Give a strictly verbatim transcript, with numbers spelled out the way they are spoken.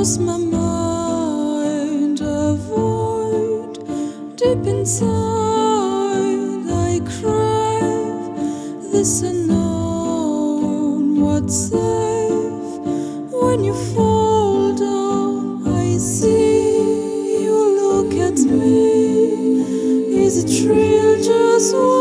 promise my mind avoid. Deep inside I crave this unknown, what's safe. When you fall down, I see you look at me. Is it real, just